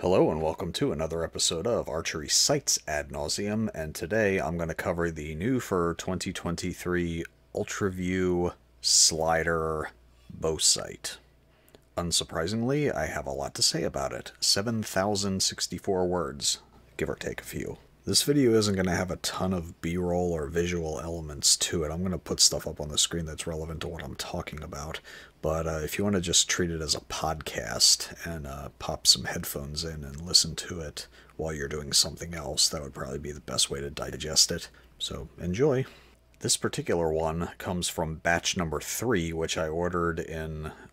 Hello and welcome to another episode of Archery Sights Ad Nauseum, and today I'm going to cover the new for 2023 Ultraview Slider Bow Sight. Unsurprisingly, I have a lot to say about it. 7,064 words, give or take a few. This video isn't going to have a ton of B-roll or visual elements to it. I'm going to put stuff up on the screen that's relevant to what I'm talking about. But if you want to just treat it as a podcast and pop some headphones in and listen to it while you're doing something else, that would probably be the best way to digest it. So enjoy. This particular one comes from batch number 3, which I ordered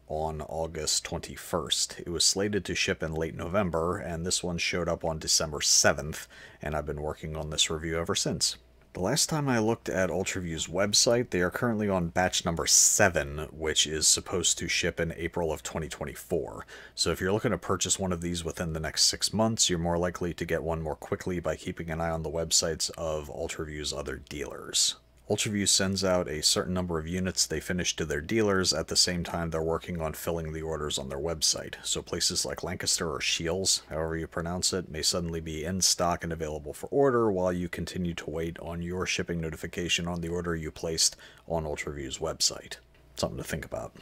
on August 21st. It was slated to ship in late November, and this one showed up on December 7th, and I've been working on this review ever since. The last time I looked at Ultraview's website, they are currently on batch number 7, which is supposed to ship in April of 2024. So if you're looking to purchase one of these within the next 6 months, you're more likely to get one more quickly by keeping an eye on the websites of Ultraview's other dealers. Ultraview sends out a certain number of units they finish to their dealers at the same time they're working on filling the orders on their website, so places like Lancaster or Shields, however you pronounce it, may suddenly be in stock and available for order while you continue to wait on your shipping notification on the order you placed on Ultraview's website. Something to think about.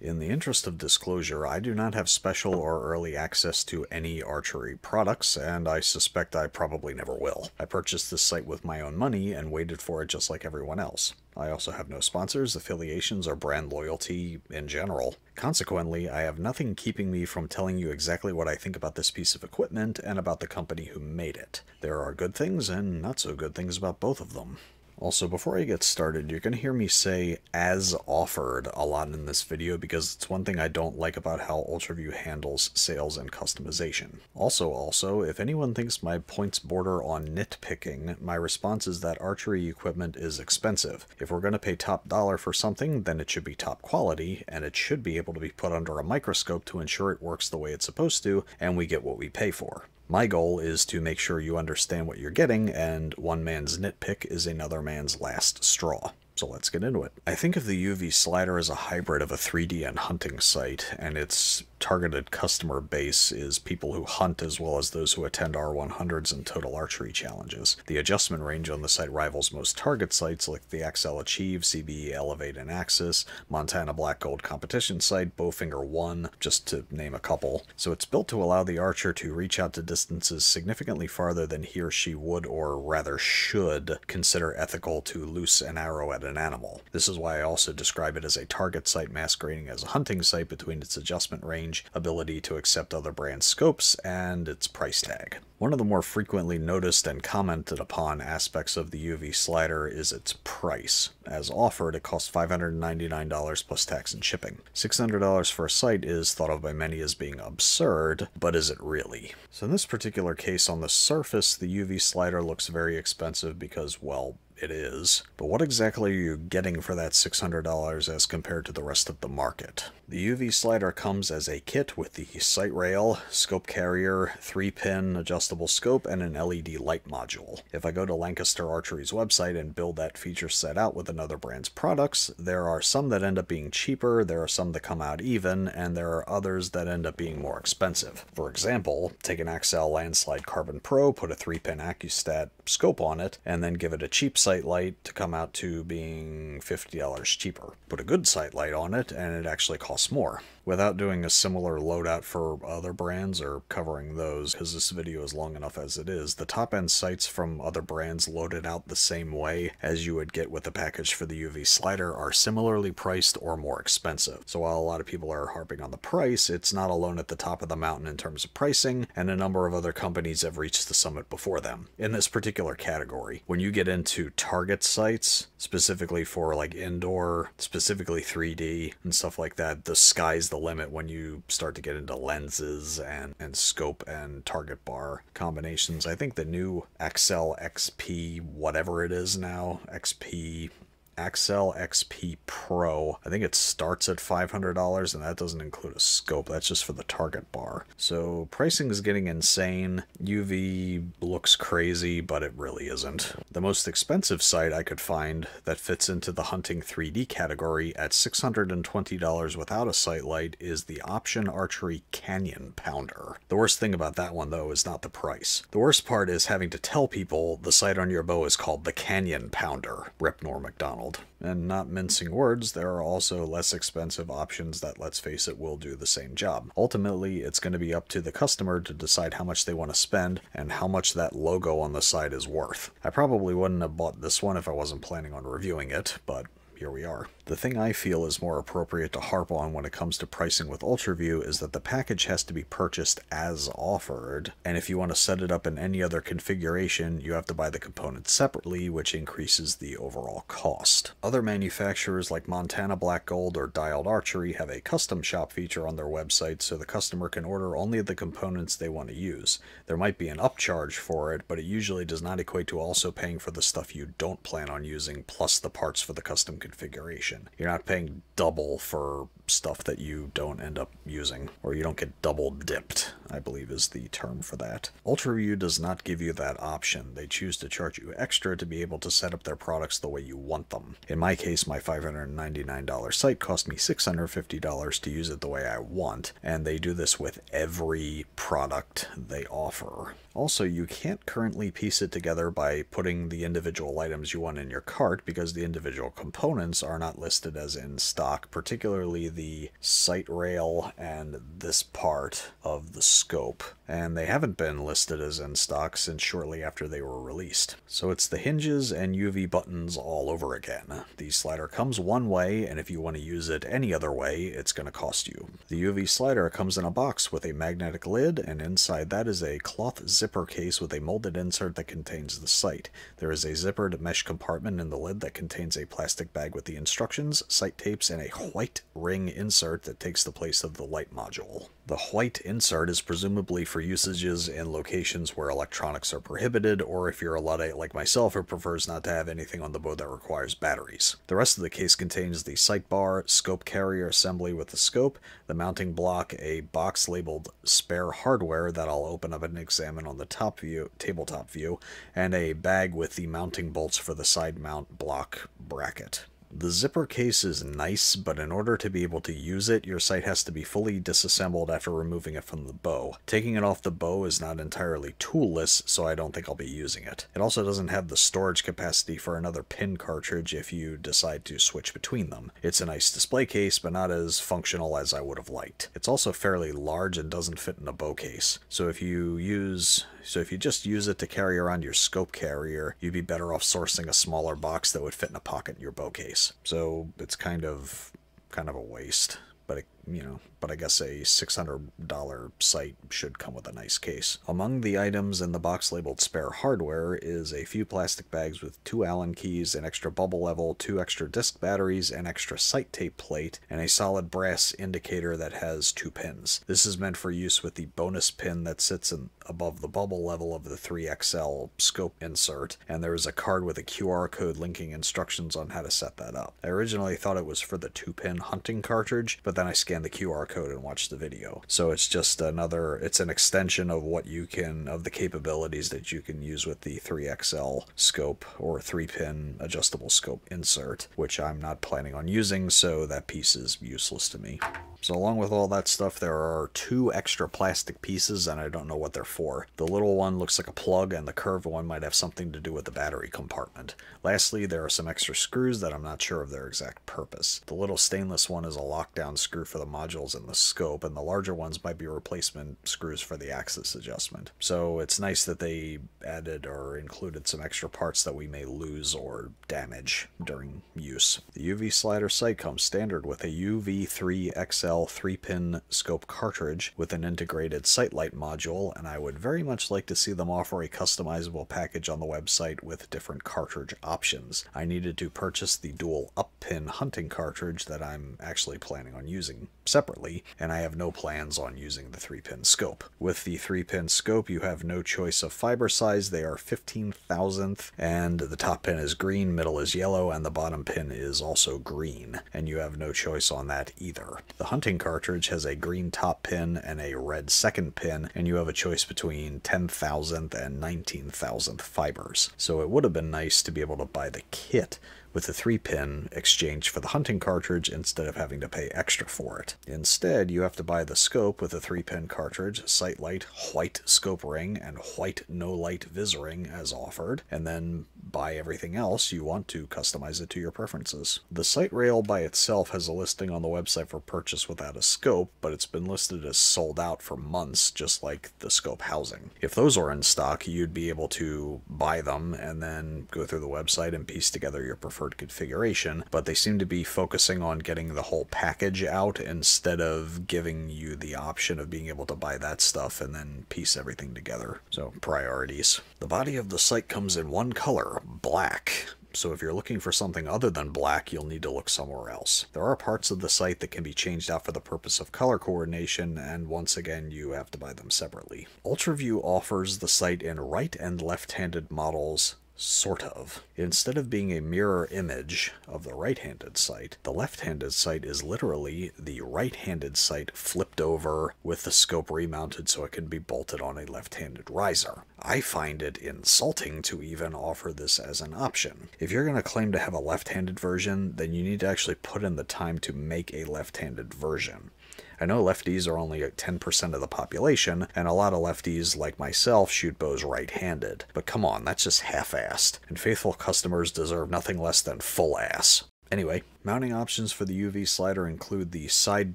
In the interest of disclosure, I do not have special or early access to any archery products, and I suspect I probably never will. I purchased this site with my own money and waited for it just like everyone else. I also have no sponsors, affiliations, or brand loyalty in general. Consequently, I have nothing keeping me from telling you exactly what I think about this piece of equipment and about the company who made it. There are good things and not so good things about both of them. Also, before I get started, you're going to hear me say "as offered" a lot in this video because it's one thing I don't like about how Ultraview handles sales and customization. Also, if anyone thinks my points border on nitpicking, my response is that archery equipment is expensive. If we're going to pay top dollar for something, then it should be top quality, and it should be able to be put under a microscope to ensure it works the way it's supposed to, and we get what we pay for. My goal is to make sure you understand what you're getting, and one man's nitpick is another man's last straw. So let's get into it. I think of the UV slider as a hybrid of a 3D and hunting site, and its targeted customer base is people who hunt as well as those who attend R100s and total archery challenges. The adjustment range on the site rivals most target sites like the XL Achieve, CBE Elevate and Axis, Montana Black Gold competition site, Bowfinger 1, just to name a couple. So it's built to allow the archer to reach out to distances significantly farther than he or she would, or rather should, consider ethical to loose an arrow at an animal. This is why I also describe it as a target site masquerading as a hunting site between its adjustment range, ability to accept other brand scopes, and its price tag. One of the more frequently noticed and commented upon aspects of the UV slider is its price. As offered, it costs $599 plus tax and shipping. $600 for a sight is thought of by many as being absurd, but is it really? So in this particular case, on the surface, the UV slider looks very expensive because, well, it is. But what exactly are you getting for that $600 as compared to the rest of the market? The UV slider comes as a kit with the sight rail, scope carrier, 3-pin adjustable scope, and an LED light module. If I go to Lancaster Archery's website and build that feature set out with another brand's products, there are some that end up being cheaper, there are some that come out even, and there are others that end up being more expensive. For example, take an Axcel Landslide Carbon Pro, put a 3-pin AccuStat scope on it, and then give it a cheap sight light to come out to being $50 cheaper. Put a good sight light on it, and it actually costs more. Without doing a similar loadout for other brands or covering those, because this video is long enough as it is, the top-end sights from other brands loaded out the same way as you would get with a package for the UV slider are similarly priced or more expensive. So while a lot of people are harping on the price, it's not alone at the top of the mountain in terms of pricing, and a number of other companies have reached the summit before them. In this particular category, when you get into target sites, specifically for like indoor, specifically 3D and stuff like that, the sky's the limit when you start to get into lenses and scope and target bar combinations. I think the new Axcel XP, whatever it is now, XP Axcel XP Pro. I think it starts at $500, and that doesn't include a scope. That's just for the target bar. So pricing is getting insane. UV looks crazy, but it really isn't. The most expensive sight I could find that fits into the hunting 3D category at $620 without a sight light is the Option Archery Canyon Pounder. The worst thing about that one, though, is not the price. The worst part is having to tell people the sight on your bow is called the Canyon Pounder. Rip Norm MacDonald. And not mincing words, there are also less expensive options that, let's face it, will do the same job. Ultimately, it's going to be up to the customer to decide how much they want to spend and how much that logo on the side is worth. I probably wouldn't have bought this one if I wasn't planning on reviewing it, but here we are. The thing I feel is more appropriate to harp on when it comes to pricing with Ultraview is that the package has to be purchased as offered, and if you want to set it up in any other configuration, you have to buy the components separately, which increases the overall cost. Other manufacturers like Montana Black Gold or Dialed Archery have a custom shop feature on their website so the customer can order only the components they want to use. There might be an upcharge for it, but it usually does not equate to also paying for the stuff you don't plan on using plus the parts for the custom configuration. You're not paying double for stuff that you don't end up using, or you don't get double dipped, I believe is the term for that. Ultraview does not give you that option. They choose to charge you extra to be able to set up their products the way you want them. In my case, my $599 sight cost me $650 to use it the way I want, and they do this with every product they offer. Also, you can't currently piece it together by putting the individual items you want in your cart because the individual components are not listed as in stock, particularly the sight rail and this part of the scope, and they haven't been listed as in stock since shortly after they were released. So it's the hinges and UV buttons all over again. The slider comes one way, and if you want to use it any other way, it's going to cost you. The UV slider comes in a box with a magnetic lid, and inside that is a cloth zipper case with a molded insert that contains the sight. There is a zippered mesh compartment in the lid that contains a plastic bag with the instructions, sight tapes, and a white ring insert that takes the place of the light module. The white insert is presumably for usages in locations where electronics are prohibited, or if you're a Luddite like myself who prefers not to have anything on the bow that requires batteries. The rest of the case contains the sight bar, scope carrier assembly with the scope, the mounting block, a box labeled spare hardware that I'll open up and examine on the top view, tabletop view, and a bag with the mounting bolts for the side mount block bracket. The zipper case is nice, but in order to be able to use it, your sight has to be fully disassembled after removing it from the bow. Taking it off the bow is not entirely toolless, so I don't think I'll be using it. It also doesn't have the storage capacity for another pin cartridge if you decide to switch between them. It's a nice display case, but not as functional as I would have liked. It's also fairly large and doesn't fit in a bow case, so if you just use it to carry around your scope carrier, you'd be better off sourcing a smaller box that would fit in a pocket in your bow case. So it's kind of a waste, but it, you know, but I guess a $600 sight should come with a nice case. Among the items in the box labeled spare hardware is a few plastic bags with 2 Allen keys, an extra bubble level, 2 extra disc batteries, an extra sight tape plate, and a solid brass indicator that has 2 pins. This is meant for use with the bonus pin that sits in above the bubble level of the 3XL scope insert, and there is a card with a QR code linking instructions on how to set that up. I originally thought it was for the 2-pin hunting cartridge, but then I scanned the QR code and watched the video. So it's just another, it's an extension of what you can, of the capabilities that you can use with the 3XL scope or 3-pin adjustable scope insert, which I'm not planning on using, so that piece is useless to me. So along with all that stuff, there are 2 extra plastic pieces, and I don't know what they're for. The little one looks like a plug, and the curved one might have something to do with the battery compartment. Lastly, there are some extra screws that I'm not sure of their exact purpose. The little stainless one is a lockdown screw for the modules in the scope, and the larger ones might be replacement screws for the axis adjustment. So it's nice that they added or included some extra parts that we may lose or damage during use. The UV slider sight comes standard with a UV3XL 3-pin scope cartridge with an integrated sight light module, and I would very much like to see them offer a customizable package on the website with different cartridge options. I needed to purchase the dual up-pin hunting cartridge that I'm actually planning on using separately, and I have no plans on using the 3-pin scope. With the 3-pin scope, you have no choice of fiber size. They are 15,000th, and the top pin is green, middle is yellow, and the bottom pin is also green, and you have no choice on that either. The hunting cartridge has a green top pin and a red second pin, and you have a choice between 10,000th and 19,000th fibers. So it would have been nice to be able to buy the kit with the 3-pin exchange for the hunting cartridge instead of having to pay extra for it. Instead, you have to buy the scope with a 3-pin cartridge, sight light, white scope ring, and white no-light vis ring as offered, and then buy everything else you want to customize it to your preferences. The sight rail by itself has a listing on the website for purchase without a scope, but it's been listed as sold out for months, just like the scope housing. If those are in stock, you'd be able to buy them and then go through the website and piece together your preferred configuration, but they seem to be focusing on getting the whole package out instead of giving you the option of being able to buy that stuff and then piece everything together. So, priorities. The body of the sight comes in one color, black. So if you're looking for something other than black, you'll need to look somewhere else. There are parts of the sight that can be changed out for the purpose of color coordination, and once again, you have to buy them separately. Ultraview offers the sight in right and left-handed models, sort of. Instead of being a mirror image of the right-handed sight, the left-handed sight is literally the right-handed sight flipped over with the scope remounted so it can be bolted on a left-handed riser. I find it insulting to even offer this as an option. If you're going to claim to have a left-handed version, then you need to actually put in the time to make a left-handed version. I know lefties are only 10% of the population, and a lot of lefties, like myself, shoot bows right-handed. But come on, that's just half-assed, and faithful customers deserve nothing less than full-ass. Anyway, mounting options for the UV slider include the side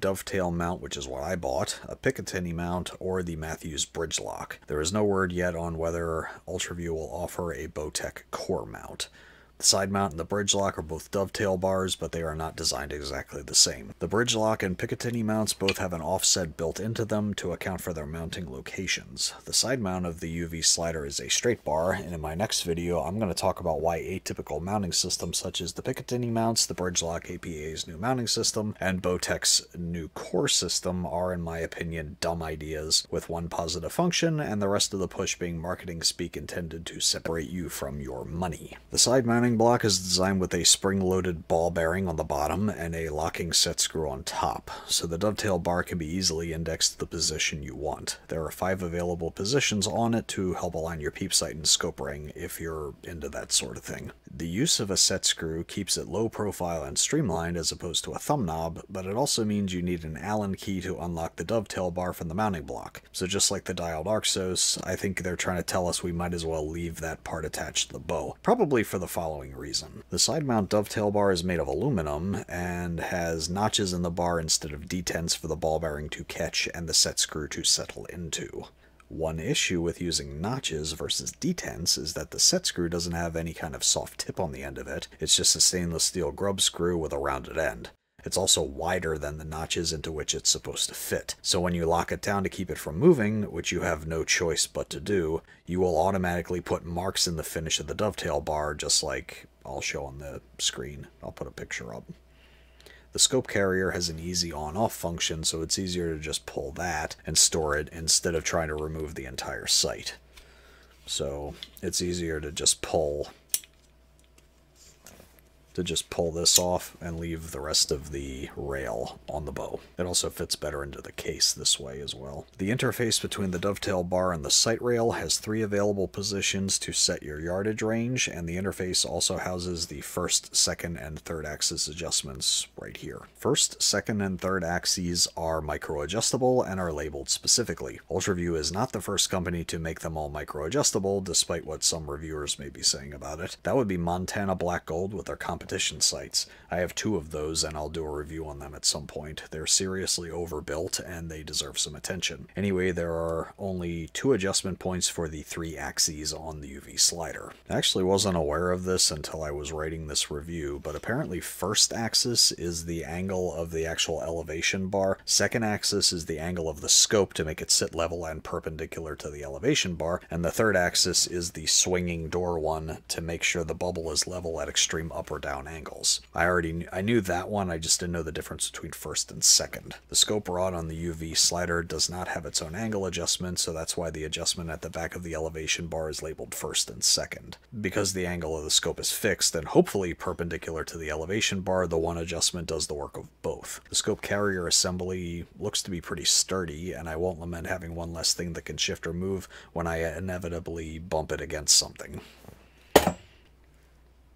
dovetail mount, which is what I bought, a Picatinny mount, or the Matthews Bridgelock. There is no word yet on whether Ultraview will offer a Bowtech Core mount. The side mount and the Bridgelock are both dovetail bars, but they are not designed exactly the same. The Bridgelock and Picatinny mounts both have an offset built into them to account for their mounting locations. The side mount of the UV slider is a straight bar, and in my next video I'm going to talk about why atypical mounting systems such as the Picatinny mounts, the Bridgelock APA's new mounting system, and Bowtech's new core system are, in my opinion, dumb ideas with one positive function and the rest of the push being marketing speak intended to separate you from your money. The side mounting block is designed with a spring-loaded ball bearing on the bottom and a locking set screw on top, so the dovetail bar can be easily indexed to the position you want. There are 5 available positions on it to help align your peep sight and scope ring if you're into that sort of thing. The use of a set screw keeps it low profile and streamlined as opposed to a thumb knob, but it also means you need an Allen key to unlock the dovetail bar from the mounting block. So just like the Dialed Arxos, I think they're trying to tell us we might as well leave that part attached to the bow, probably for the following reason. The side mount dovetail bar is made of aluminum and has notches in the bar instead of detents for the ball bearing to catch and the set screw to settle into. One issue with using notches versus detents is that the set screw doesn't have any kind of soft tip on the end of it. It's just a stainless steel grub screw with a rounded end. It's also wider than the notches into which it's supposed to fit. So when you lock it down to keep it from moving, which you have no choice but to do, you will automatically put marks in the finish of the dovetail bar, just like I'll show on the screen. I'll put a picture up. The scope carrier has an easy on-off function, so it's easier to just pull that and store it instead of trying to remove the entire sight. So it's easier to just pull this off and leave the rest of the rail on the bow. It also fits better into the case this way as well. The interface between the dovetail bar and the sight rail has 3 available positions to set your yardage range, and the interface also houses the first, second, and third axis adjustments right here. First, second, and third axes are micro-adjustable and are labeled specifically. Ultraview is not the first company to make them all micro-adjustable, despite what some reviewers may be saying about it. That would be Montana Black Gold with their competition sights. I have 2 of those, and I'll do a review on them at some point. They're seriously overbuilt, and they deserve some attention. Anyway, there are only 2 adjustment points for the 3 axes on the UV slider. I actually wasn't aware of this until I was writing this review, but apparently first axis is the angle of the actual elevation bar, second axis is the angle of the scope to make it sit level and perpendicular to the elevation bar, and the third axis is the swinging door one to make sure the bubble is level at extreme up or down round angles. I knew that one, I just didn't know the difference between first and second. The scope rod on the UV slider does not have its own angle adjustment, so that's why the adjustment at the back of the elevation bar is labeled first and second. Because the angle of the scope is fixed and hopefully perpendicular to the elevation bar, the one adjustment does the work of both. The scope carrier assembly looks to be pretty sturdy, and I won't lament having one less thing that can shift or move when I inevitably bump it against something.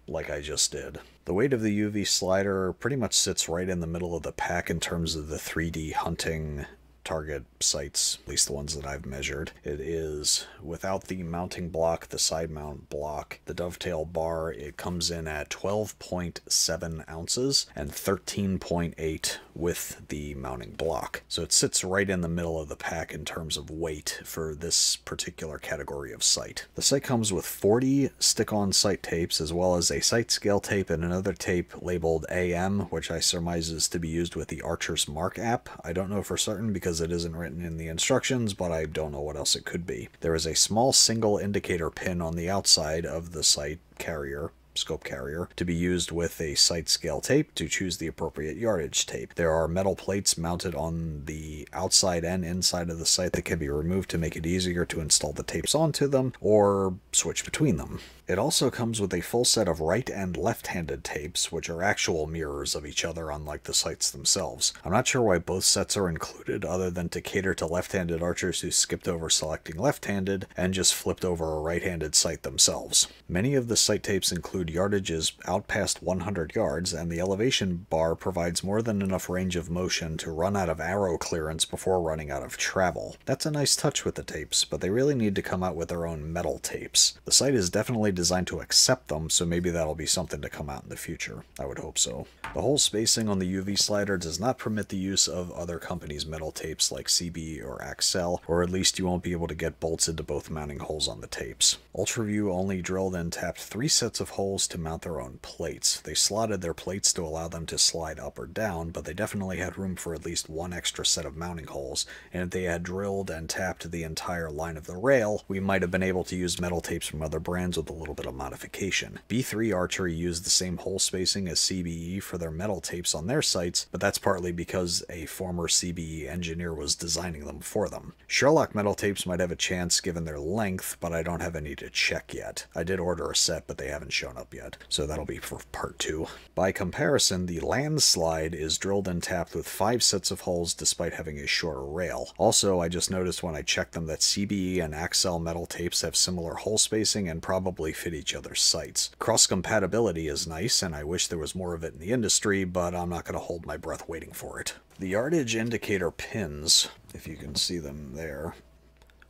Like I just did. The weight of the UV slider pretty much sits right in the middle of the pack in terms of the 3D hunting target sights, at least the ones that I've measured. It is, without the mounting block, the side mount block, the dovetail bar, it comes in at 12.7 ounces and 13.8 with the mounting block. So it sits right in the middle of the pack in terms of weight for this particular category of sight. The sight comes with 40 stick-on sight tapes, as well as a sight scale tape and another tape labeled AM, which I surmise is to be used with the Archer's Mark app. I don't know for certain because it isn't written in the instructions, but I don't know what else it could be. There is a small single indicator pin on the outside of the sight carrier, scope carrier, to be used with a sight scale tape to choose the appropriate yardage tape. There are metal plates mounted on the outside and inside of the sight that can be removed to make it easier to install the tapes onto them or switch between them. It also comes with a full set of right and left-handed tapes, which are actual mirrors of each other, unlike the sights themselves. I'm not sure why both sets are included other than to cater to left-handed archers who skipped over selecting left-handed and just flipped over a right-handed sight themselves. Many of the sight tapes include yardages out past 100 yards, and the elevation bar provides more than enough range of motion to run out of arrow clearance before running out of travel. That's a nice touch with the tapes, but they really need to come out with their own metal tapes. The sight is definitely designed to accept them, so maybe that'll be something to come out in the future. I would hope so. The hole spacing on the UV slider does not permit the use of other companies' metal tapes like CBE or Axcel, or at least you won't be able to get bolts into both mounting holes on the tapes. Ultraview only drilled and tapped 3 sets of holes to mount their own plates. They slotted their plates to allow them to slide up or down, but they definitely had room for at least one extra set of mounting holes, and if they had drilled and tapped the entire line of the rail, we might have been able to use metal tapes from other brands with a little bit of modification. B3 Archery used the same hole spacing as CBE for their metal tapes on their sights, but that's partly because a former CBE engineer was designing them for them. Sherlock metal tapes might have a chance given their length, but I don't have any to check yet. I did order a set, but they haven't shown up yet, so that'll be for part 2. By comparison, the Landslide is drilled and tapped with 5 sets of holes despite having a shorter rail. Also, I just noticed when I checked them that CBE and Axcel metal tapes have similar hole spacing and probably fit each other's sights. Cross-compatibility is nice, and I wish there was more of it in the industry, but I'm not going to hold my breath waiting for it. The yardage indicator pins, if you can see them there,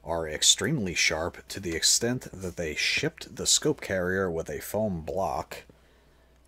are extremely sharp to the extent that they shipped the scope carrier with a foam block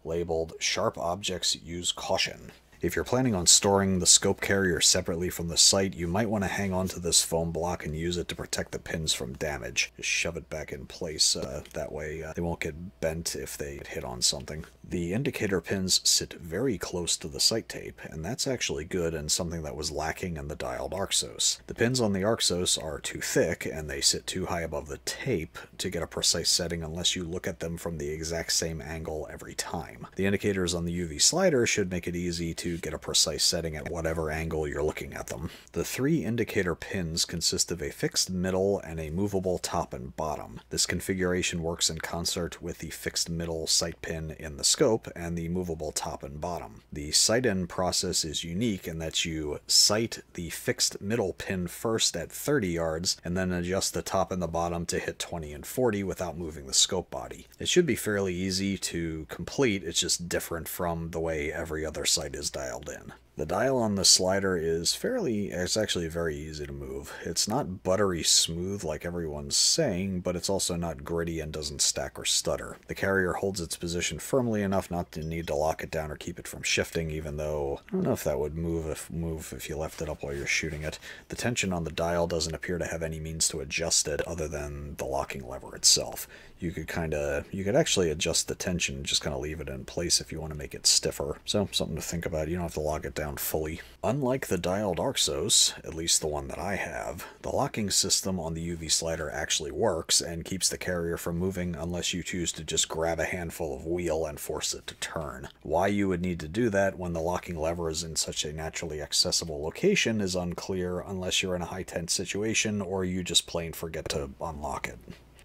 labeled "Sharp Objects Use Caution." If you're planning on storing the scope carrier separately from the sight, you might want to hang onto this foam block and use it to protect the pins from damage. Just shove it back in place, that way they won't get bent if they hit on something. The indicator pins sit very close to the sight tape, and that's actually good and something that was lacking in the Dialed Arxos. The pins on the Arxos are too thick, and they sit too high above the tape to get a precise setting unless you look at them from the exact same angle every time. The indicators on the UV slider should make it easy to get a precise setting at whatever angle you're looking at them. The 3 indicator pins consist of a fixed middle and a movable top and bottom. This configuration works in concert with the fixed middle sight pin in the scope and the movable top and bottom. The sight-in process is unique in that you sight the fixed middle pin first at 30 yards and then adjust the top and the bottom to hit 20 and 40 without moving the scope body. It should be fairly easy to complete, it's just different from the way every other sight is done. Dialed in. The dial on the slider is it's actually very easy to move. It's not buttery smooth like everyone's saying, but it's also not gritty and doesn't stack or stutter. The carrier holds its position firmly enough not to need to lock it down or keep it from shifting, even though I don't know if that would move if you left it up while you're shooting it. The tension on the dial doesn't appear to have any means to adjust it other than the locking lever itself. You could actually adjust the tension, just kind of leave it in place if you want to make it stiffer. So something to think about. You don't have to lock it down down fully. Unlike the Dialed Arxos, at least the one that I have, the locking system on the UV slider actually works and keeps the carrier from moving unless you choose to just grab a handful of wheel and force it to turn. Why you would need to do that when the locking lever is in such a naturally accessible location is unclear unless you're in a high-tense situation or you just plain forget to unlock it.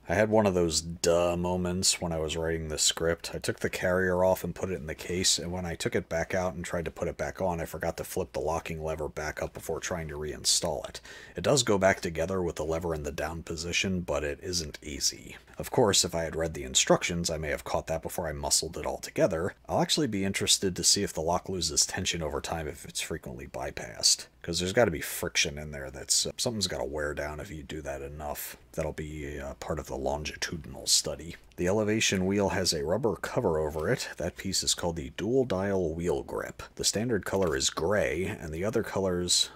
I had one of those duh moments when I was writing this script. I took the carrier off and put it in the case, and when I took it back out and tried to put it back on, I forgot to flip the locking lever back up before trying to reinstall it. It does go back together with the lever in the down position, but it isn't easy. Of course, if I had read the instructions, I may have caught that before I muscled it all together. I'll actually be interested to see if the lock loses tension over time if it's frequently bypassed, because there's got to be friction in there. That's something's got to wear down if you do that enough. That'll be part of the longitudinal study. The elevation wheel has a rubber cover over it. That piece is called the dual dial wheel grip. The standard color is gray, and the other colors...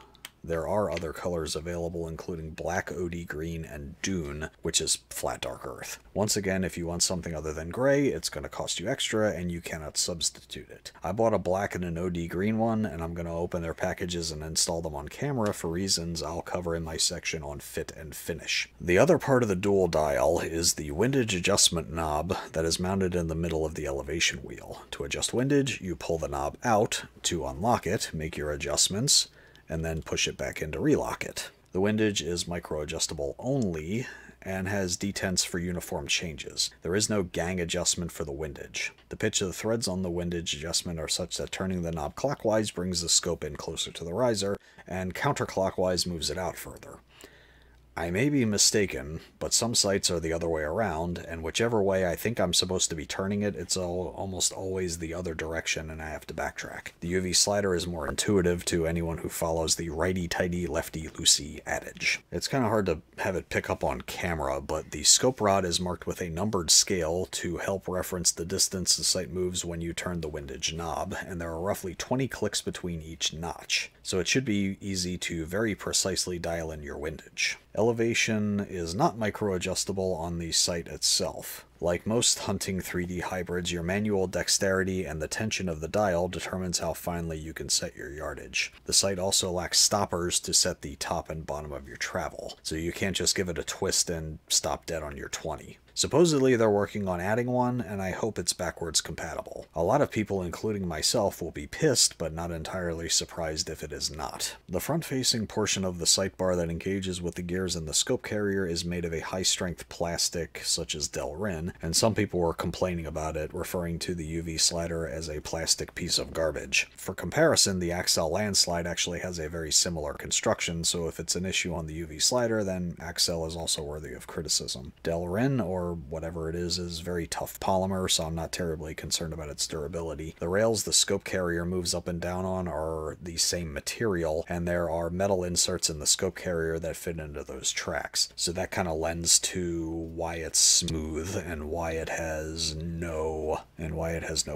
There are other colors available, including black OD green and dune, which is flat dark earth. Once again, if you want something other than gray, it's going to cost you extra and you cannot substitute it. I bought a black and an OD green one, and I'm going to open their packages and install them on camera for reasons I'll cover in my section on fit and finish. The other part of the dual dial is the windage adjustment knob that is mounted in the middle of the elevation wheel. To adjust windage, you pull the knob out to unlock it, make your adjustments, and then push it back in to relock it. The windage is micro-adjustable only and has detents for uniform changes. There is no gang adjustment for the windage. The pitch of the threads on the windage adjustment are such that turning the knob clockwise brings the scope in closer to the riser, and counterclockwise moves it out further. I may be mistaken, but some sights are the other way around, and whichever way I think I'm supposed to be turning it, it's almost always the other direction and I have to backtrack. The UV slider is more intuitive to anyone who follows the righty-tighty, lefty-loosey adage. It's kind of hard to have it pick up on camera, but the scope rod is marked with a numbered scale to help reference the distance the sight moves when you turn the windage knob, and there are roughly 20 clicks between each notch, so it should be easy to very precisely dial in your windage. Elevation is not micro-adjustable on the sight itself. Like most hunting 3D hybrids, your manual dexterity and the tension of the dial determines how finely you can set your yardage. The sight also lacks stoppers to set the top and bottom of your travel, so you can't just give it a twist and stop dead on your 20. Supposedly they're working on adding one, and I hope it's backwards compatible. A lot of people, including myself, will be pissed, but not entirely surprised if it is not. The front-facing portion of the sight bar that engages with the gears and the scope carrier is made of a high-strength plastic, such as Delrin, and some people were complaining about it, referring to the UV slider as a plastic piece of garbage. For comparison, the Axcel Landslide actually has a very similar construction, so if it's an issue on the UV slider, then Axcel is also worthy of criticism. Delrin, or whatever it is very tough polymer, so I'm not terribly concerned about its durability. The rails the scope carrier moves up and down on are the same material, and there are metal inserts in the scope carrier that fit into those tracks. So that kind of lends to why it's smooth and why it has no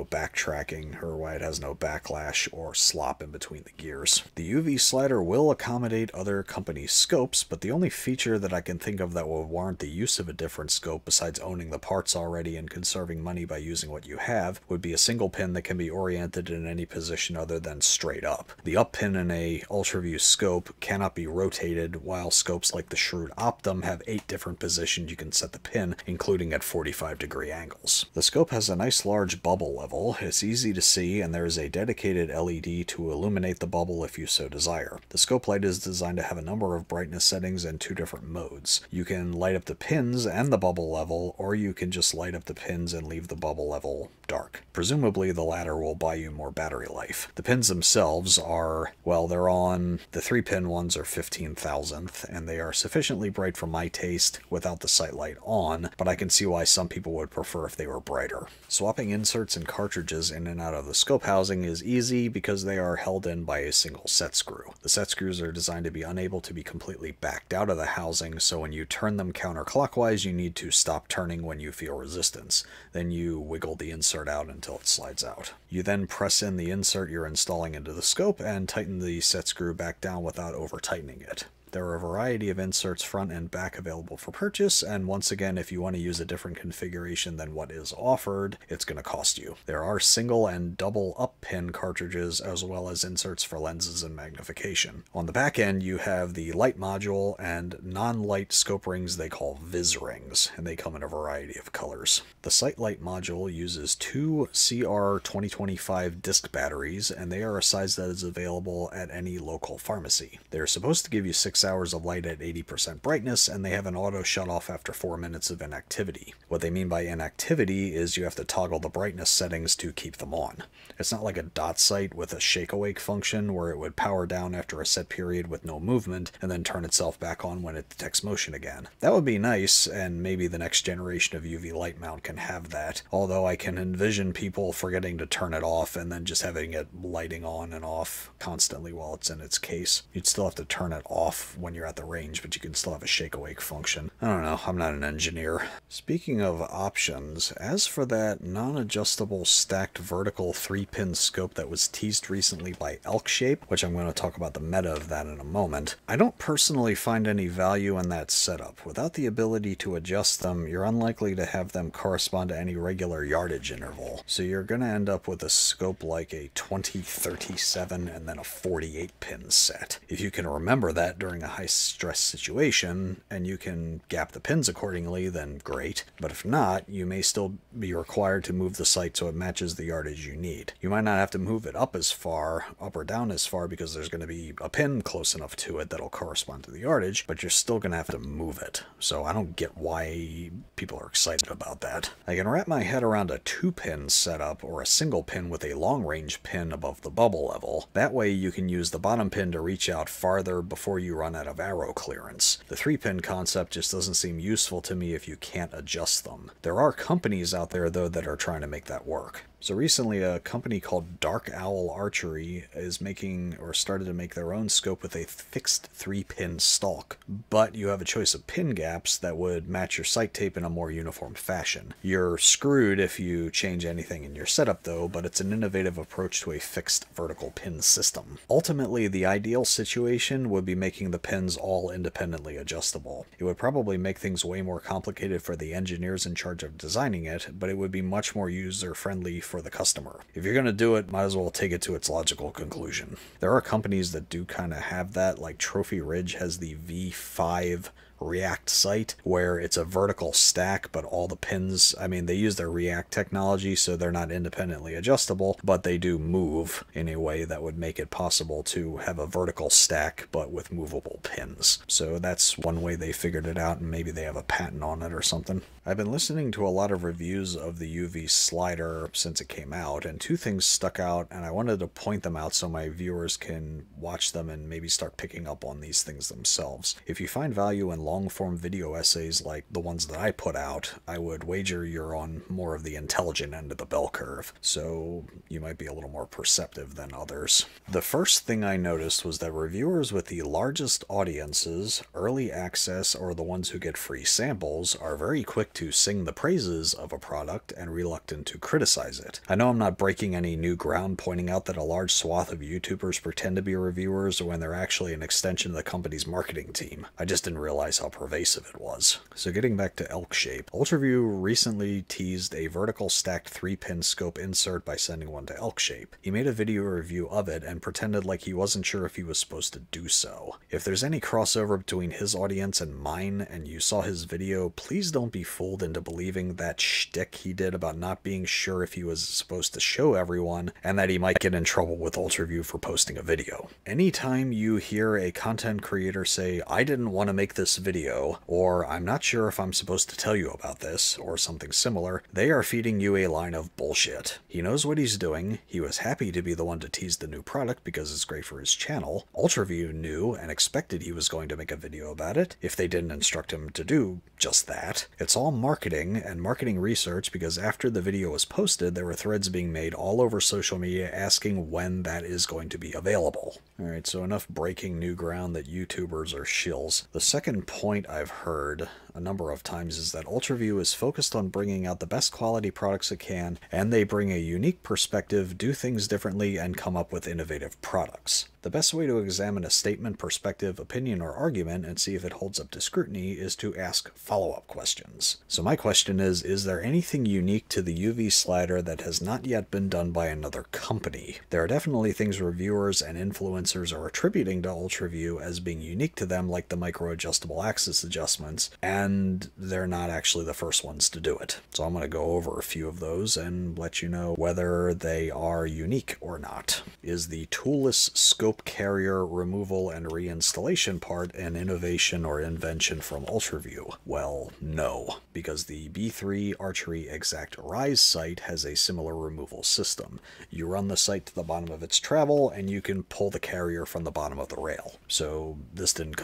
backtracking, or why it has no backlash or slop in between the gears. The UV slider will accommodate other company scopes, but the only feature that I can think of that will warrant the use of a different scope, besides owning the parts already and conserving money by using what you have, would be a single pin that can be oriented in any position other than straight up. The up pin in a Ultraview scope cannot be rotated, while scopes like the Shrewd Optum have 8 different positions you can set the pin, including at 45-degree angles. The scope has a nice large bubble level, it's easy to see, and there is a dedicated LED to illuminate the bubble if you so desire. The scope light is designed to have a number of brightness settings and 2 different modes. You can light up the pins and the bubble level, or you can just light up the pins and leave the bubble level dark. Presumably the latter will buy you more battery life. The pins themselves are, well, they're on, the 3-pin ones are 15,000th, and they are sufficiently bright for my taste without the sight light on, but I can see why some people would prefer if they were brighter. Swapping inserts and cartridges in and out of the scope housing is easy because they are held in by a single set screw. The set screws are designed to be unable to be completely backed out of the housing, so when you turn them counterclockwise, you need to stop turning when you feel resistance. Then you wiggle the insert out until it slides out. You then press in the insert you're installing into the scope and tighten the set screw back down without over tightening it. There are a variety of inserts front and back available for purchase, and once again, if you want to use a different configuration than what is offered, it's going to cost you. There are single and double up pin cartridges, as well as inserts for lenses and magnification. On the back end, you have the light module and non-light scope rings they call vis rings, and they come in a variety of colors. The sight light module uses two CR2025 disc batteries, and they are a size that is available at any local pharmacy. They're supposed to give you 6 hours of light at 80% brightness, and they have an auto shut off after 4 minutes of inactivity. What they mean by inactivity is you have to toggle the brightness settings to keep them on. It's not like a dot sight with a shake awake function where it would power down after a set period with no movement and then turn itself back on when it detects motion again. That would be nice, and maybe the next generation of UV light mount can have that, although I can envision people forgetting to turn it off and then just having it lighting on and off constantly while it's in its case. You'd still have to turn it off when you're at the range, but you can still have a shake awake function. I don't know, I'm not an engineer. Speaking of options, as for that non-adjustable stacked vertical 3-pin scope that was teased recently by Elkshape, which I'm going to talk about the meta of that in a moment, I don't personally find any value in that setup. Without the ability to adjust them, you're unlikely to have them correspond to any regular yardage interval, so you're going to end up with a scope like a 20, 37, and then a 48-pin set. If you can remember that during a high-stress situation, and you can gap the pins accordingly, then great. But if not, you may still be required to move the sight so it matches the yardage you need. You might not have to move it up as far, up or down as far, because there's going to be a pin close enough to it that'll correspond to the yardage, but you're still going to have to move it. So I don't get why people are excited about that. I can wrap my head around a 2-pin setup or a single pin with a long-range pin above the bubble level. That way you can use the bottom pin to reach out farther before you run out of arrow clearance. The 3-pin concept just doesn't seem useful to me if you can't adjust them. There are companies out there, though, that are trying to make that work. So recently a company called Dark Owl Archery is making, or started to make, their own scope with a fixed 3-pin stalk, but you have a choice of pin gaps that would match your sight tape in a more uniform fashion. You're screwed if you change anything in your setup though, but it's an innovative approach to a fixed vertical pin system. Ultimately, the ideal situation would be making the pins all independently adjustable. It would probably make things way more complicated for the engineers in charge of designing it, but it would be much more user-friendly for the customer. If you're going to do it, might as well take it to its logical conclusion. There are companies that do kind of have that, like Trophy Ridge has the V3 React sight, where it's a vertical stack, but all the pins, I mean, they use their React technology, so they're not independently adjustable, but they do move in a way that would make it possible to have a vertical stack, but with movable pins. So that's one way they figured it out, and maybe they have a patent on it or something. I've been listening to a lot of reviews of the UV slider since it came out, and two things stuck out, and I wanted to point them out so my viewers can watch them and maybe start picking up on these things themselves. If you find value in long-form video essays like the ones that I put out, I would wager you're on more of the intelligent end of the bell curve, so you might be a little more perceptive than others. The first thing I noticed was that reviewers with the largest audiences, early access, or the ones who get free samples, are very quick to sing the praises of a product and reluctant to criticize it. I know I'm not breaking any new ground pointing out that a large swath of YouTubers pretend to be reviewers when they're actually an extension of the company's marketing team. I just didn't realize how pervasive it was. So getting back to Elkshape, Ultraview recently teased a vertical stacked 3-pin scope insert by sending one to Elkshape. He made a video review of it and pretended like he wasn't sure if he was supposed to do so. If there's any crossover between his audience and mine and you saw his video, please don't be fooled into believing that shtick he did about not being sure if he was supposed to show everyone and that he might get in trouble with Ultraview for posting a video. Anytime you hear a content creator say, "I didn't want to make this video," or "I'm not sure if I'm supposed to tell you about this," or something similar, they are feeding you a line of bullshit. He knows what he's doing, he was happy to be the one to tease the new product because it's great for his channel, Ultraview knew and expected he was going to make a video about it, if they didn't instruct him to do just that. It's all marketing and marketing research, because after the video was posted, there were threads being made all over social media asking when that is going to be available. Alright, so enough breaking new ground that YouTubers are shills. The second point I've heard a number of times is that Ultraview is focused on bringing out the best quality products it can, and they bring a unique perspective, do things differently, and come up with innovative products. The best way to examine a statement, perspective, opinion, or argument and see if it holds up to scrutiny is to ask follow-up questions. So my question is there anything unique to the UV slider that has not yet been done by another company? There are definitely things reviewers and influencers are attributing to Ultraview as being unique to them, like the micro-adjustable axis adjustments, and they're not actually the first ones to do it. So I'm going to go over a few of those and let you know whether they are unique or not. Is the toolless scope carrier removal and reinstallation part an innovation or invention from Ultraview? Well, no, because the B3 Archery Exact Rise sight has a similar removal system. You run the sight to the bottom of its travel and you can pull the carrier from the bottom of the rail. So this didn't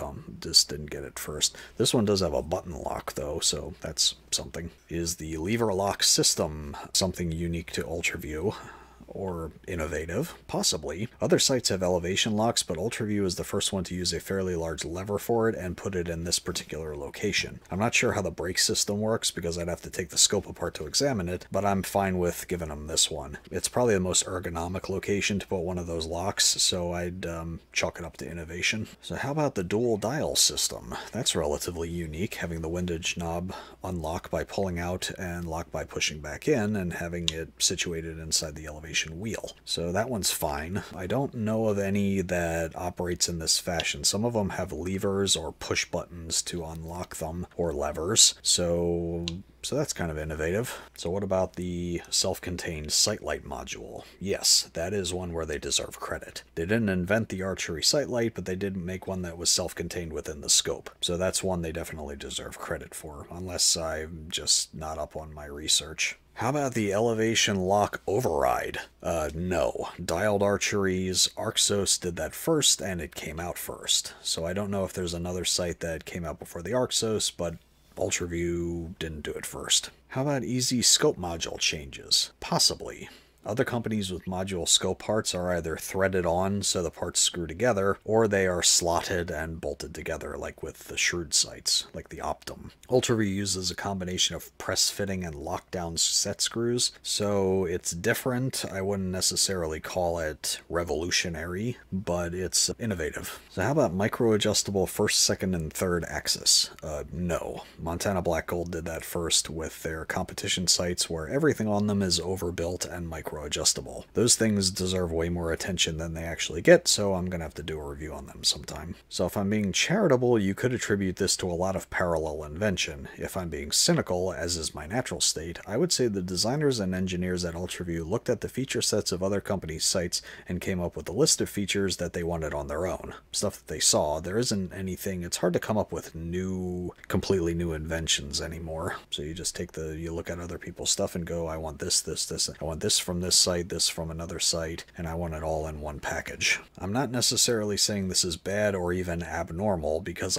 get it first. This one does have a button lock though, so that's something. Is the lever lock system something unique to Ultraview? Or innovative? Possibly. Other sites have elevation locks, but Ultraview is the first one to use a fairly large lever for it and put it in this particular location. I'm not sure how the brake system works because I'd have to take the scope apart to examine it, but I'm fine with giving them this one. It's probably the most ergonomic location to put one of those locks, so I'd chalk it up to innovation. So how about the dual dial system? That's relatively unique, having the windage knob unlock by pulling out and lock by pushing back in and having it situated inside the elevation wheel. So that one's fine. I don't know of any that operates in this fashion. Some of them have levers or push buttons to unlock them, or levers. So that's kind of innovative. So what about the self-contained sightlight module? Yes, that is one where they deserve credit. They didn't invent the archery sightlight, but they did make one that was self-contained within the scope. So that's one they definitely deserve credit for, unless I'm just not up on my research. How about the elevation lock override? No. Dialed Archery's Arxos did that first, and it came out first. So I don't know if there's another site that came out before the Arxos, but Ultraview didn't do it first. How about easy scope module changes? Possibly. Other companies with module scope parts are either threaded on so the parts screw together, or they are slotted and bolted together like with the Shrewd sights, like the Optum. Ultraview uses a combination of press fitting and lockdown set screws, so it's different. I wouldn't necessarily call it revolutionary, but it's innovative. So how about micro-adjustable first, second, and third axis? No. Montana Black Gold did that first with their competition sights where everything on them is overbuilt and micro-adjustable. Those things deserve way more attention than they actually get, so I'm gonna have to do a review on them sometime. So if I'm being charitable, you could attribute this to a lot of parallel invention. If I'm being cynical, as is my natural state, I would say the designers and engineers at Ultraview looked at the feature sets of other companies' sites and came up with a list of features that they wanted on their own. Stuff that they saw. There isn't anything. It's hard to come up with completely new inventions anymore. So you just you look at other people's stuff and go, I want this, this, this, I want this from this site, this from another site, and I want it all in one package. I'm not necessarily saying this is bad or even abnormal, because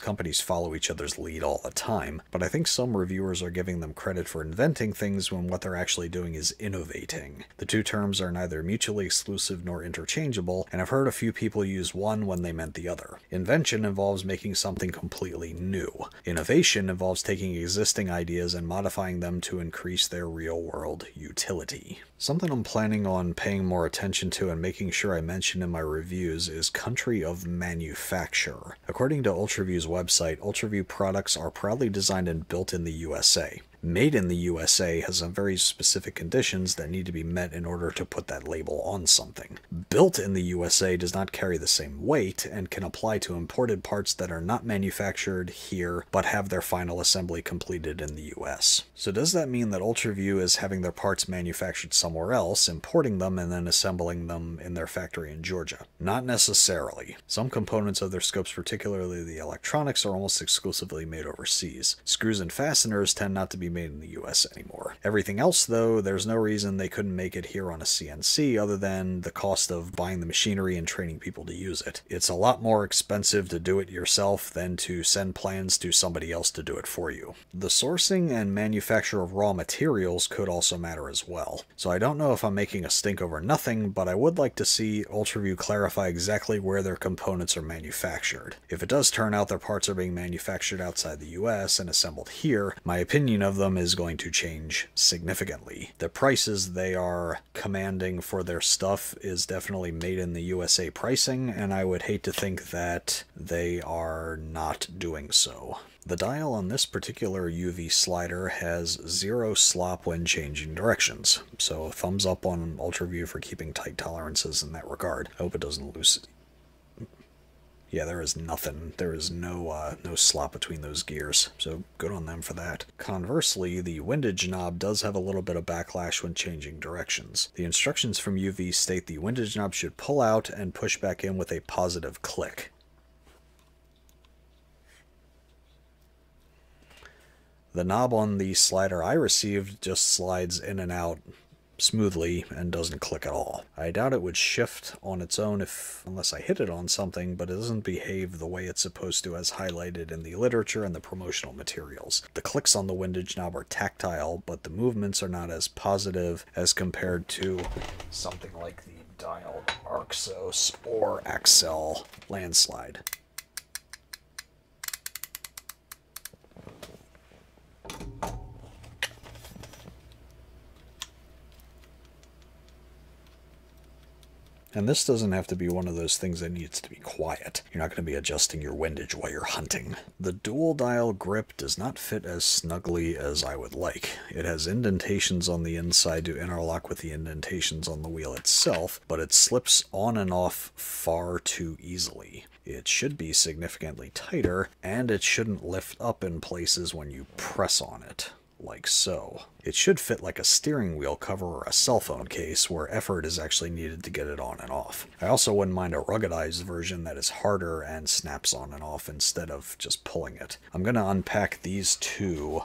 companies follow each other's lead all the time, but I think some reviewers are giving them credit for inventing things when what they're actually doing is innovating. The two terms are neither mutually exclusive nor interchangeable, and I've heard a few people use one when they meant the other. Invention involves making something completely new. Innovation involves taking existing ideas and modifying them to increase their real-world utility. Something I'm planning on paying more attention to and making sure I mention in my reviews is country of manufacture. According to Ultraview's website, Ultraview products are proudly designed and built in the USA. Made in the USA has some very specific conditions that need to be met in order to put that label on something. Built in the USA does not carry the same weight and can apply to imported parts that are not manufactured here but have their final assembly completed in the US. So does that mean that Ultraview is having their parts manufactured somewhere else, importing them, and then assembling them in their factory in Georgia? Not necessarily. Some components of their scopes, particularly the electronics, are almost exclusively made overseas. Screws and fasteners tend not to be made in the US anymore. Everything else, though, there's no reason they couldn't make it here on a CNC other than the cost of buying the machinery and training people to use it. It's a lot more expensive to do it yourself than to send plans to somebody else to do it for you. The sourcing and manufacture of raw materials could also matter as well. So I don't know if I'm making a stink over nothing, but I would like to see Ultraview clarify exactly where their components are manufactured. If it does turn out their parts are being manufactured outside the US and assembled here, my opinion of them is going to change significantly. The prices they are commanding for their stuff is definitely made in the USA pricing, and I would hate to think that they are not doing so. The dial on this particular UV slider has zero slop when changing directions, so thumbs up on Ultraview for keeping tight tolerances in that regard. I hope it doesn't lose. Yeah, there is nothing. There is no slop between those gears, so good on them for that. Conversely, the windage knob does have a little bit of backlash when changing directions. The instructions from UV state the windage knob should pull out and push back in with a positive click. The knob on the slider I received just slides in and out smoothly and doesn't click at all. I doubt it would shift on its own unless I hit it on something, but it doesn't behave the way it's supposed to as highlighted in the literature and the promotional materials. The clicks on the windage knob are tactile, but the movements are not as positive as compared to something like the Dialed Arxos or Axcel Landslide. And this doesn't have to be one of those things that needs to be quiet. You're not going to be adjusting your windage while you're hunting. The dual dial grip does not fit as snugly as I would like. It has indentations on the inside to interlock with the indentations on the wheel itself, but it slips on and off far too easily. It should be significantly tighter, and it shouldn't lift up in places when you press on it. Like so. It should fit like a steering wheel cover or a cell phone case where effort is actually needed to get it on and off. I also wouldn't mind a ruggedized version that is harder and snaps on and off instead of just pulling it. I'm going to unpack these two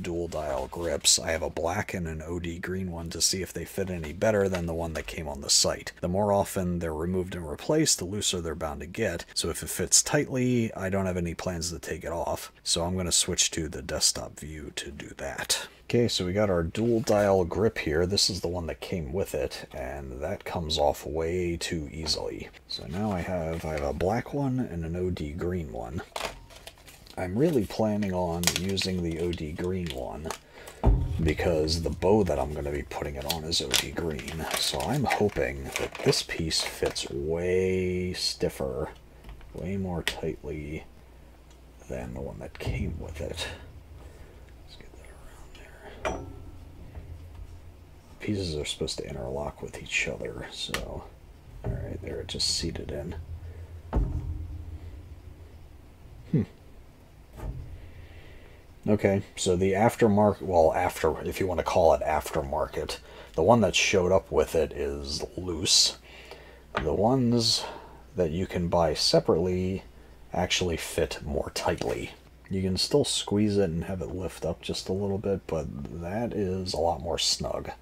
dual dial grips. I have a black and an OD green one to see if they fit any better than the one that came on the site. The more often they're removed and replaced, the looser they're bound to get, so if it fits tightly, I don't have any plans to take it off, so I'm going to switch to the desktop view to do that. Okay, so we got our dual dial grip here. This is the one that came with it, and that comes off way too easily. So now I have a black one and an OD green one. I'm really planning on using the OD green one because the bow that I'm going to be putting it on is OD green. So I'm hoping that this piece fits way stiffer, way more tightly than the one that came with it. Let's get that around there. Pieces are supposed to interlock with each other, so... Alright, there, it just seated in. Okay, so the aftermarket, well, if you want to call it aftermarket, the one that showed up with it is loose. The ones that you can buy separately actually fit more tightly. You can still squeeze it and have it lift up just a little bit, but that is a lot more snug.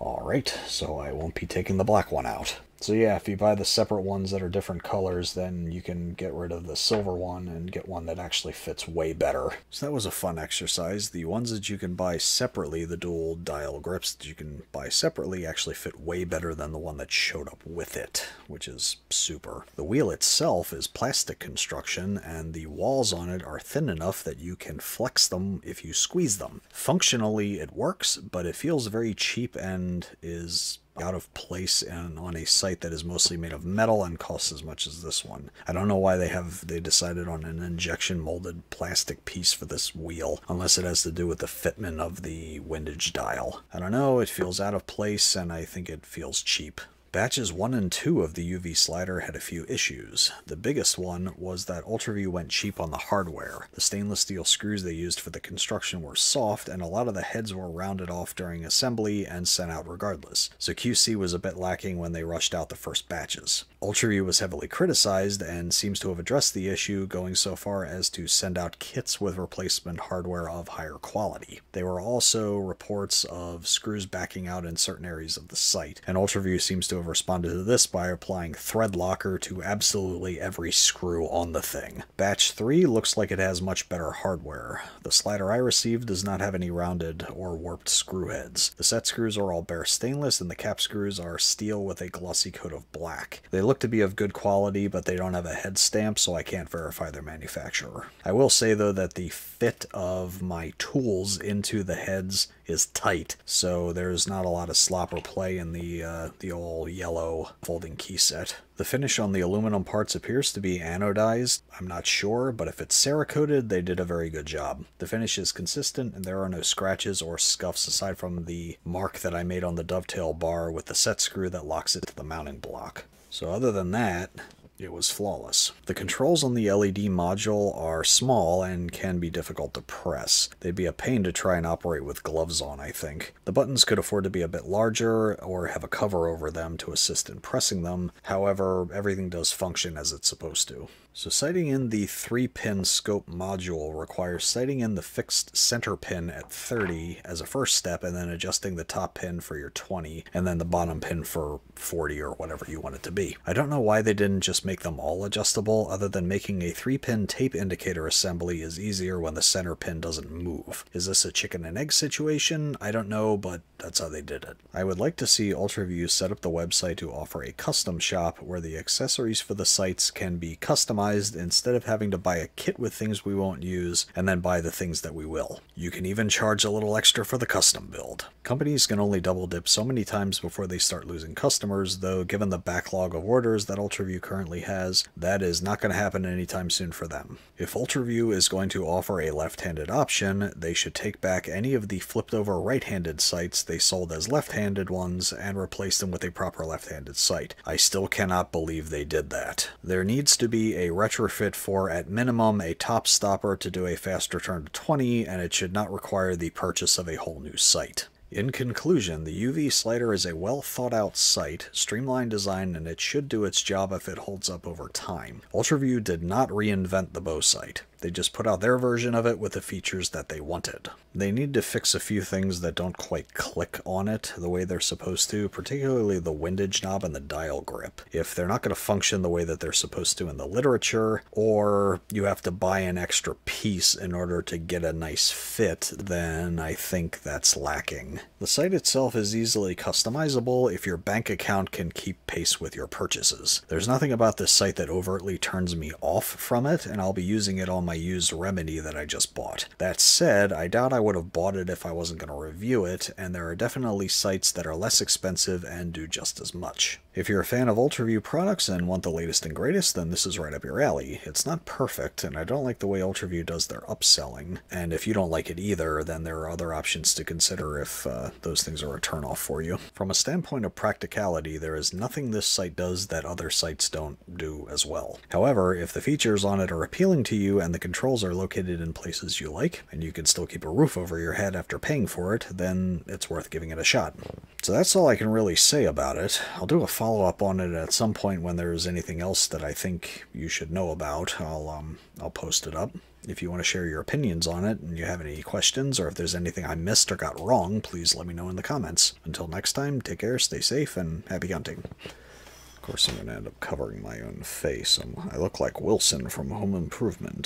Alright, so I won't be taking the black one out. So yeah, if you buy the separate ones that are different colors, then you can get rid of the silver one and get one that actually fits way better. So that was a fun exercise. The ones that you can buy separately, the dual dial grips that you can buy separately, actually fit way better than the one that showed up with it, which is super. The wheel itself is plastic construction, and the walls on it are thin enough that you can flex them if you squeeze them. Functionally, it works, but it feels very cheap and is... out of place and on a site that is mostly made of metal and costs as much as this one. I don't know why they decided on an injection molded plastic piece for this wheel, unless it has to do with the fitment of the windage dial. I don't know, it feels out of place and I think it feels cheap. Batches 1 and 2 of the UV slider had a few issues. The biggest one was that Ultraview went cheap on the hardware. The stainless steel screws they used for the construction were soft, and a lot of the heads were rounded off during assembly and sent out regardless, so QC was a bit lacking when they rushed out the first batches. Ultraview was heavily criticized and seems to have addressed the issue, going so far as to send out kits with replacement hardware of higher quality. There were also reports of screws backing out in certain areas of the site, and Ultraview seems to have responded to this by applying thread locker to absolutely every screw on the thing. Batch 3 looks like it has much better hardware. The slider I received does not have any rounded or warped screw heads. The set screws are all bare stainless, and the cap screws are steel with a glossy coat of black. They look to be of good quality, but they don't have a head stamp, so I can't verify their manufacturer. I will say, though, that the fit of my tools into the heads is tight, so there's not a lot of slop or play in the old yellow folding key set. The finish on the aluminum parts appears to be anodized. I'm not sure, but if it's Cerakoted, they did a very good job. The finish is consistent, and there are no scratches or scuffs aside from the mark that I made on the dovetail bar with the set screw that locks it to the mounting block. So other than that, it was flawless. The controls on the LED module are small and can be difficult to press. They'd be a pain to try and operate with gloves on, I think. The buttons could afford to be a bit larger or have a cover over them to assist in pressing them. However, everything does function as it's supposed to. So sighting in the 3-pin scope module requires sighting in the fixed center pin at 30 as a first step, and then adjusting the top pin for your 20, and then the bottom pin for 40 or whatever you want it to be. I don't know why they didn't just make them all adjustable, other than making a 3-pin tape indicator assembly is easier when the center pin doesn't move. Is this a chicken and egg situation? I don't know, but that's how they did it. I would like to see Ultraview set up the website to offer a custom shop where the accessories for the sights can be customized, instead of having to buy a kit with things we won't use and then buy the things that we will. You can even charge a little extra for the custom build. Companies can only double dip so many times before they start losing customers, though given the backlog of orders that Ultraview currently has, that is not going to happen anytime soon for them. If Ultraview is going to offer a left-handed option, they should take back any of the flipped over right-handed sights they sold as left-handed ones and replace them with a proper left-handed sight. I still cannot believe they did that. There needs to be a retrofit for, at minimum, a top stopper to do a fast return to 20, and it should not require the purchase of a whole new sight. In conclusion, the UV slider is a well-thought-out sight, streamlined design, and it should do its job if it holds up over time. Ultraview did not reinvent the bow sight. They just put out their version of it with the features that they wanted. They need to fix a few things that don't quite click on it the way they're supposed to, particularly the windage knob and the dial grip. If they're not going to function the way that they're supposed to in the literature, or you have to buy an extra piece in order to get a nice fit, then I think that's lacking. The sight itself is easily customizable if your bank account can keep pace with your purchases. There's nothing about this sight that overtly turns me off from it, and I'll be using it on my used Remedy that I just bought. That said, I doubt I would have bought it if I wasn't going to review it, and there are definitely sights that are less expensive and do just as much. If you're a fan of Ultraview products and want the latest and greatest, then this is right up your alley. It's not perfect, and I don't like the way Ultraview does their upselling, and if you don't like it either, then there are other options to consider if those things are a turnoff for you. From a standpoint of practicality, there is nothing this site does that other sites don't do as well. However, if the features on it are appealing to you and the controls are located in places you like, and you can still keep a roof over your head after paying for it, then it's worth giving it a shot. So that's all I can really say about it. I'll do a follow-up on it at some point when there's anything else that I think you should know about. I'll post it up. If you want to share your opinions on it, and you have any questions, or if there's anything I missed or got wrong, please let me know in the comments. Until next time, take care, stay safe, and happy hunting. Of course, I'm going to end up covering my own face. I look like Wilson from Home Improvement.